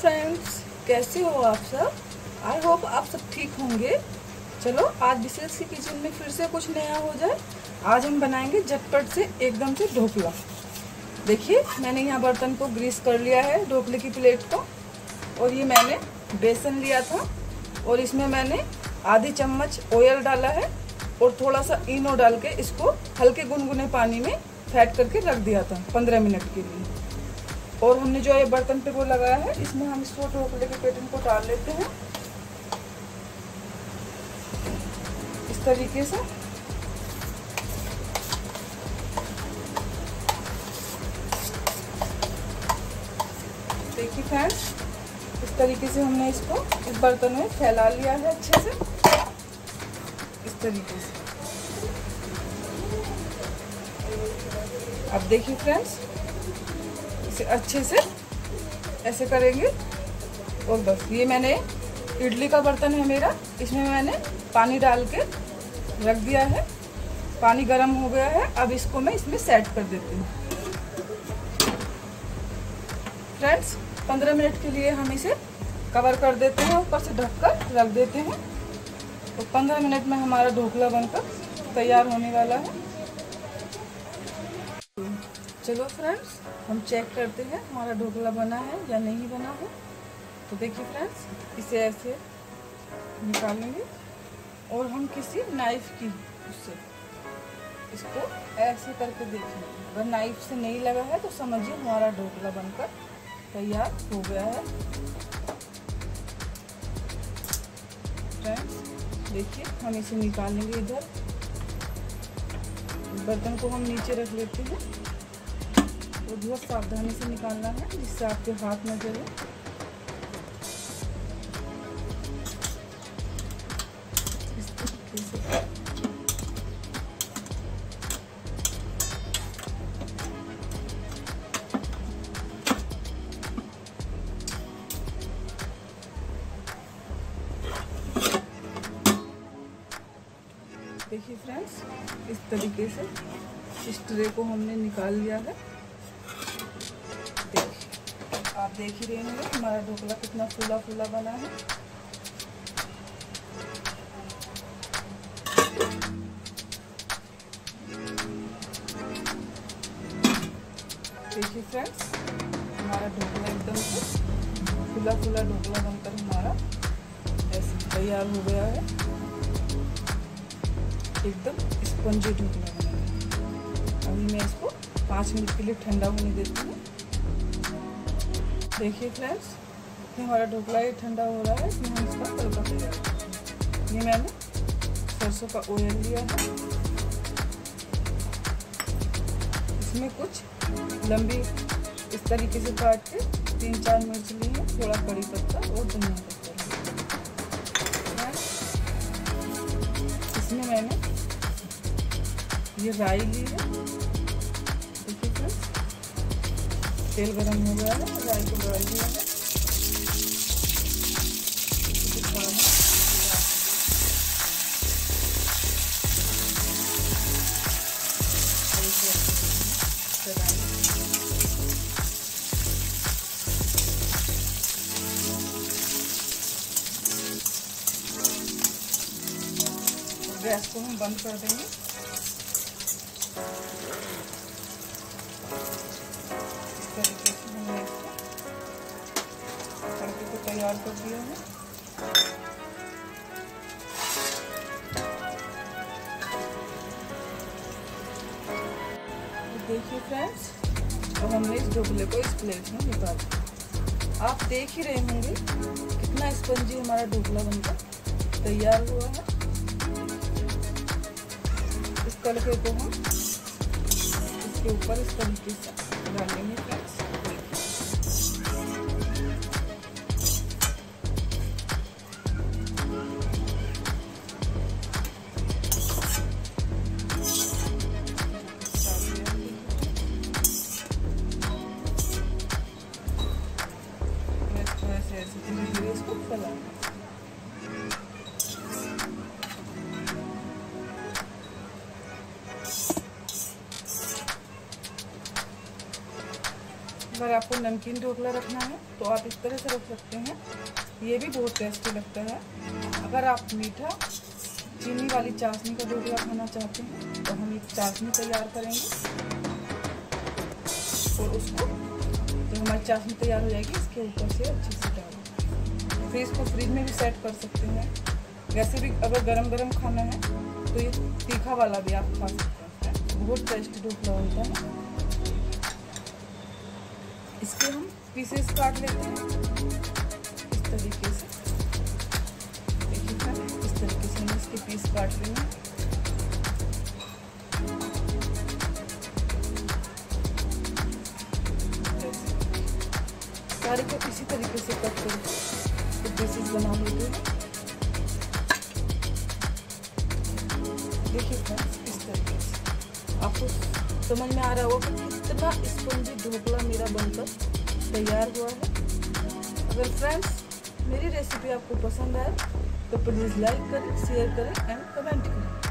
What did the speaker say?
Friends, कैसे हो आप सब? आई होप आप सब ठीक होंगे। चलो आज विशेष की किचन में फिर से कुछ नया हो जाए। आज हम बनाएंगे झटपट से एकदम से ढोकला। देखिए मैंने यहाँ बर्तन को ग्रीस कर लिया है ढोकले की प्लेट को, और ये मैंने बेसन लिया था और इसमें मैंने आधी चम्मच ऑयल डाला है और थोड़ा सा इनो डाल के इसको हल्के गुनगुने पानी में फेंट करके रख दिया था 15 मिनट के लिए। और हमने जो ये बर्तन पे वो लगाया है इसमें हम इसको ढोकले के पैटर्न को डाल लेते हैं इस तरीके से। देखिए फ्रेंड्स, इस तरीके से हमने इसको इस बर्तन में फैला लिया है अच्छे से इस तरीके से। अब देखिए फ्रेंड्स, इसे अच्छे से ऐसे करेंगे और बस। ये मैंने इडली का बर्तन है मेरा, इसमें मैंने पानी डाल के रख दिया है। पानी गर्म हो गया है, अब इसको मैं इसमें सेट कर देती हूँ। फ्रेंड्स 15 मिनट के लिए हम इसे कवर कर देते हैं, ऊपर से ढककर रख देते हैं। तो 15 मिनट में हमारा ढोकला बनकर तैयार होने वाला है। चलो फ्रेंड्स, हम चेक करते हैं हमारा ढोकला बना है या नहीं बना है। तो देखिए फ्रेंड्स, इसे ऐसे निकालेंगे और हम किसी नाइफ की उससे इसको ऐसे करके देखेंगे। अगर नाइफ से नहीं लगा है तो समझिए हमारा ढोकला बनकर तैयार हो गया है। फ्रेंड्स देखिए, हम इसे निकालेंगे। इधर बर्तन को हम नीचे रख लेते हैं और बहुत सावधानी से निकालना है जिससे आपके हाथ न जले। इस तरीके से देखिए फ्रेंड्स, इस तरीके से इस ट्रे को हमने निकाल लिया है। आप देख ही रहे होंगे हमारा ढोकला कितना फूला फूला बना है। देखिए फ्रेंड्स, हमारा ढोकला एकदम से फूला फूला ढोकला बनकर हमारा ऐसे तैयार हो गया है। एकदम स्पंजी ढोकला बना है। अभी मैं इसको 5 मिनट के लिए ठंडा होने देती हूँ। देखिए फ्रेंड्स, हमारा ढोकला ये ठंडा हो रहा है, इसमें हम इसका तड़का तैयार करेंगे। ये मैंने सरसों का ऑयल लिया है, इसमें कुछ लंबी इस तरीके से काट के 3-4 मिर्च ली है, थोड़ा कड़ी पत्ता और धनिया पत्ता। इसमें मैंने ये राई ली है। तेल गरम हो गया है, राई को डाल दिया है। गैस को हम बंद कर देंगे। तैयार कर दिया है। देखिए फ्रेंड्स, अब हमने इस ढोकले को इस प्लेट में निकाल दिया। आप देख ही रहे होंगे कितना स्पंजी हमारा ढोकला बनकर तैयार हुआ है। इस तड़के को हम इसके ऊपर इस तरीके से डालेंगे फ्रेंड्स। अगर आपको नमकीन ढोकला रखना है तो आप इस तरह से रख सकते हैं, ये भी बहुत टेस्टी लगता है। अगर आप मीठा चीनी वाली चाशनी का ढोकला खाना चाहते हैं तो हम एक चाशनी तैयार करेंगे और उसको जो हमारी चाशनी तैयार हो जाएगी इसके ऊपर से अच्छे से डालें। फिर इसको फ्रिज में भी सेट कर सकते हैं। वैसे भी अगर गरम गरम खाना है तो ये तीखा वाला भी आप खा सकते हैं, बहुत टेस्टी ढोकला होता है। इसके हम पीसेस काट लेते हैं इस तरीके से, देखिए इस तरीके से हम इसके पीस काट लेंगे। सारे को इसी तरीके से कट करके पीसेस बना लेते हैं। देखिए फ्रेंड्स इस तरीके से, आपको समझ में आ रहा होगा कि कितना स्पंजी ढोकला मेरा बनकर तैयार हुआ है। अगर फ्रेंड्स मेरी रेसिपी आपको पसंद आए तो प्लीज़ लाइक करें, शेयर करें एंड कमेंट करें।